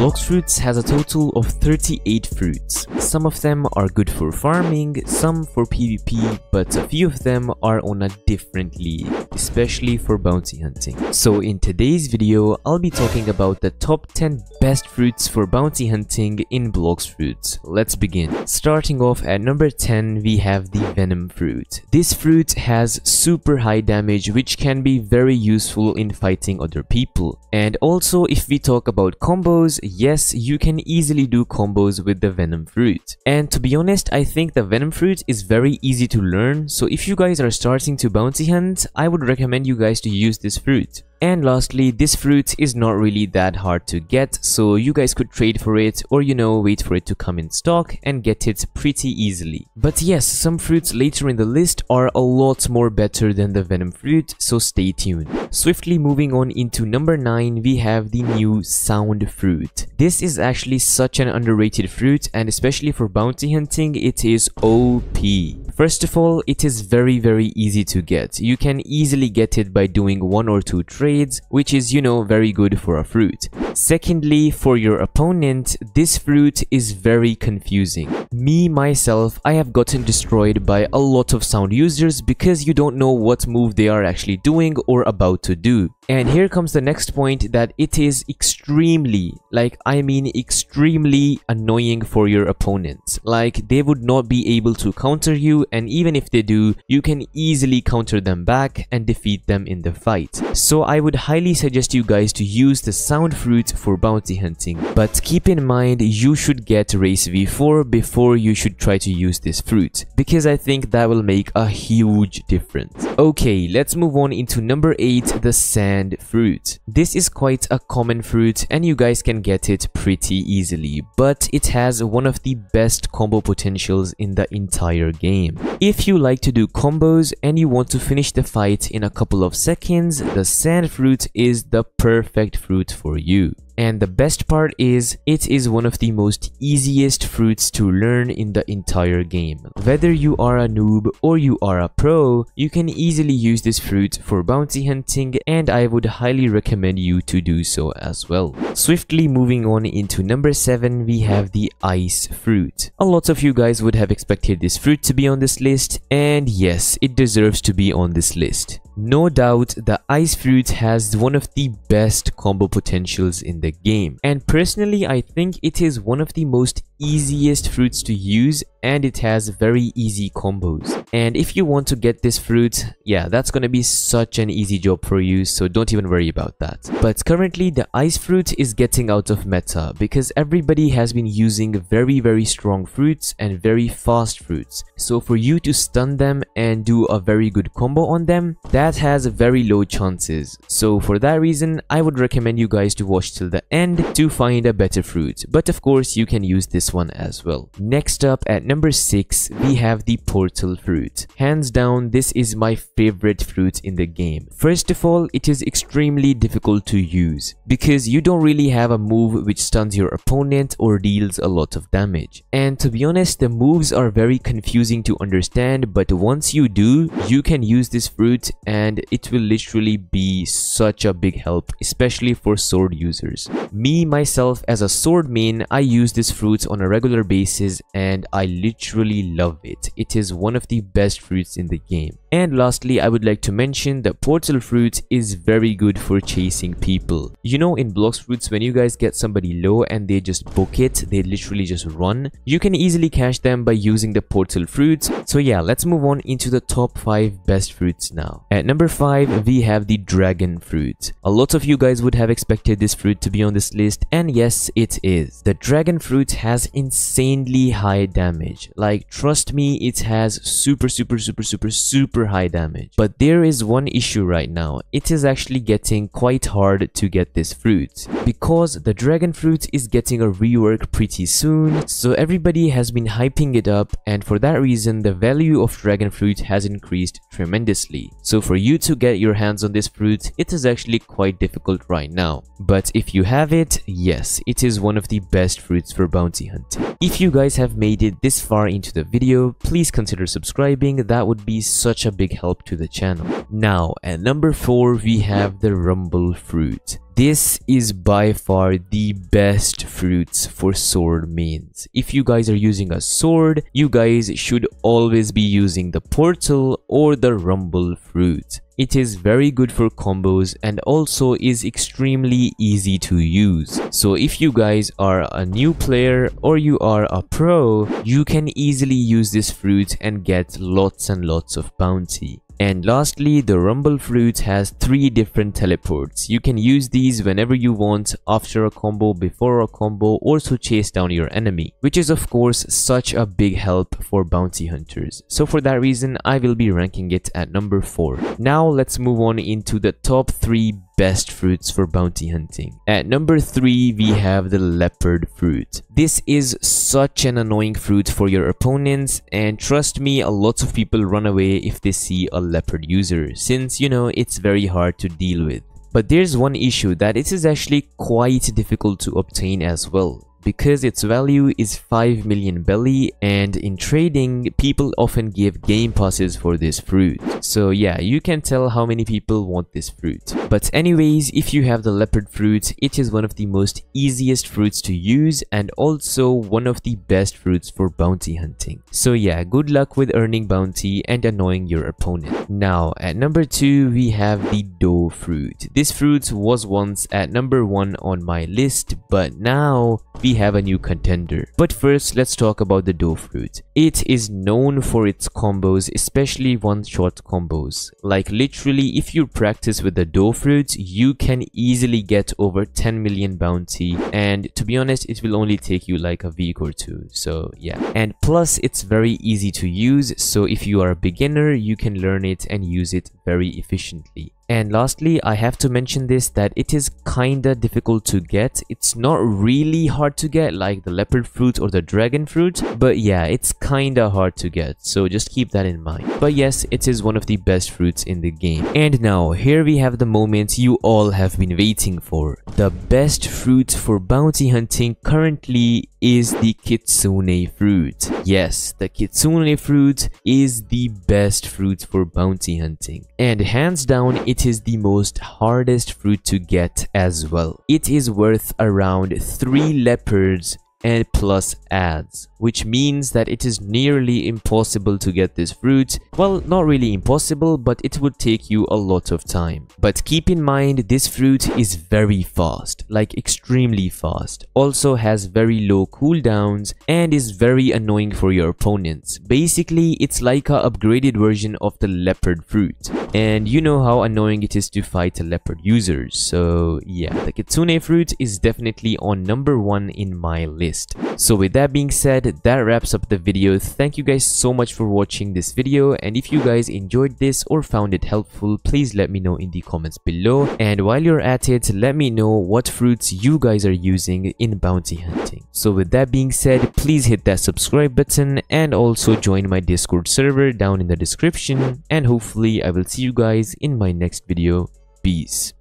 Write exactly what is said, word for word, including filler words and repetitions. Blox Fruits has a total of thirty-eight fruits. Some of them are good for farming, some for PvP, but a few of them are on a different league, especially for bounty hunting. So in today's video, I'll be talking about the top ten best fruits for bounty hunting in Blox Fruits. Let's begin. Starting off at number ten, we have the Venom Fruit. This fruit has super high damage, which can be very useful in fighting other people. And also, if we talk about combos, yes, you can easily do combos with the Venom Fruit. And to be honest, I think the Venom Fruit is very easy to learn, so if you guys are starting to bounty hunt, I would recommend you guys to use this fruit. And lastly, this fruit is not really that hard to get, so you guys could trade for it or, you know, wait for it to come in stock and get it pretty easily. But yes, some fruits later in the list are a lot more better than the Venom Fruit, so stay tuned. Swiftly moving on into number nine, we have the new Sound Fruit. This is actually such an underrated fruit, and especially for bounty hunting, it is O P. First of all, it is very very easy to get. You can easily get it by doing one or two trades, which is, you know, very good for a fruit. Secondly, for your opponent, this fruit is very confusing. Me, myself, I have gotten destroyed by a lot of sound users because you don't know what move they are actually doing or about to do. And here comes the next point, that it is extremely, like I mean extremely annoying for your opponent. Like, they would not be able to counter you, and even if they do, you can easily counter them back and defeat them in the fight. So I would highly suggest you guys to use the Sound Fruit for bounty hunting, but keep in mind you should get race V four before you should try to use this fruit, because I think that will make a huge difference. Okay, let's move on into number eight, the Sand Fruit. This is quite a common fruit and you guys can get it pretty easily, but it has one of the best combo potentials in the entire game. If you like to do combos and you want to finish the fight in a couple of seconds, the Sand Fruit is the perfect fruit for you. And the best part is, it is one of the most easiest fruits to learn in the entire game. Whether you are a noob or you are a pro, you can easily use this fruit for bounty hunting, and I would highly recommend you to do so as well. Swiftly moving on into number seven, we have the Ice Fruit. A lot of you guys would have expected this fruit to be on this list, and yes, it deserves to be on this list. No doubt, the Ice Fruit has one of the best combo potentials in the game, and personally I think it is one of the most easiest fruits to use, and it has very easy combos. And if you want to get this fruit, yeah, that's gonna be such an easy job for you, so don't even worry about that. But currently the Ice Fruit is getting out of meta because everybody has been using very very strong fruits and very fast fruits, so for you to stun them and do a very good combo on them, that has very low chances. So for that reason, I would recommend you guys to watch till the end to find a better fruit, but of course you can use this one as well. Next up at number six, we have the Portal Fruit. Hands down, this is my favorite fruit in the game. First of all, it is extremely difficult to use because you don't really have a move which stuns your opponent or deals a lot of damage, and to be honest, the moves are very confusing to understand, but once you do, you can use this fruit and it will literally be such a big help, especially for sword users. Me, myself, as a sword main, I use this fruit on a regular basis and I literally love it. It is one of the best fruits in the game. And lastly, I would like to mention that Portal Fruit is very good for chasing people. You know, in Blox Fruits, when you guys get somebody low and they just book it, they literally just run, you can easily catch them by using the Portal Fruit. So yeah, let's move on into the top five best fruits now. At number five, we have the Dragon Fruit. A lot of you guys would have expected this fruit to be on this list, and yes, it is. The Dragon Fruit has insanely high damage. Like, trust me, it has super super super super super high damage, but there is one issue right now. It is actually getting quite hard to get this fruit because the Dragon Fruit is getting a rework pretty soon, so everybody has been hyping it up, and for that reason the value of Dragon Fruit has increased tremendously. So for you to get your hands on this fruit, it is actually quite difficult right now, but if you have it, yes, it is one of the best fruits for bounty hunting. If you guys have made it this far into the video, please consider subscribing, that would be such a big help to the channel. Now at number four, we have the Rumble Fruit. This is by far the best fruits for sword mains. If you guys are using a sword, you guys should always be using the portal or the rumble fruit. It is very good for combos and also is extremely easy to use. So if you guys are a new player or you are a pro, you can easily use this fruit and get lots and lots of bounty. And lastly, the Rumble Fruit has three different teleports. You can use these whenever you want, after a combo, before a combo, or to chase down your enemy, which is of course such a big help for bounty hunters. So for that reason, I will be ranking it at number four. Now let's move on into the top three best fruits for bounty hunting. At number three, we have the leopard fruit. This is such an annoying fruit for your opponents, and trust me, a lot of people run away if they see a leopard user, since you know it's very hard to deal with. But there's one issue, that it is actually quite difficult to obtain as well, because its value is five million belly, and in trading people often give game passes for this fruit. So yeah, you can tell how many people want this fruit. But anyways, if you have the leopard fruit, it is one of the most easiest fruits to use and also one of the best fruits for bounty hunting. So yeah, good luck with earning bounty and annoying your opponent. Now at number two, we have the doe fruit. This fruit was once at number one on my list, but now we We have a new contender. But first, let's talk about the doe fruit. It is known for its combos, especially one-shot combos. Like literally, if you practice with the doe fruit, you can easily get over ten million bounty, and to be honest, it will only take you like a week or two. So yeah, and plus it's very easy to use, so if you are a beginner, you can learn it and use it very efficiently. And lastly, I have to mention this, that it is kinda difficult to get. It's not really hard to get like the leopard fruit or the dragon fruit, but yeah, it's kinda hard to get, so just keep that in mind. But yes, it is one of the best fruits in the game. And now, here we have the moment you all have been waiting for. The best fruit for bounty hunting currently is the Kitsune fruit. Yes, the Kitsune fruit is the best fruit for bounty hunting, and hands down, it It is the most hardest fruit to get as well. It is worth around three leopards and plus adds, which means that it is nearly impossible to get this fruit. Well, not really impossible, but it would take you a lot of time. But keep in mind, this fruit is very fast, like extremely fast, also has very low cooldowns, and is very annoying for your opponents. Basically, it's like a upgraded version of the leopard fruit, and you know how annoying it is to fight a leopard users. So yeah, the Kitsune fruit is definitely on number one in my list. So with that being said, that wraps up the video. Thank you guys so much for watching this video, and if you guys enjoyed this or found it helpful, please let me know in the comments below. And while you're at it, let me know what fruits you guys are using in bounty hunting. So with that being said, please hit that subscribe button and also join my Discord server down in the description, and hopefully I will see you guys in my next video. Peace.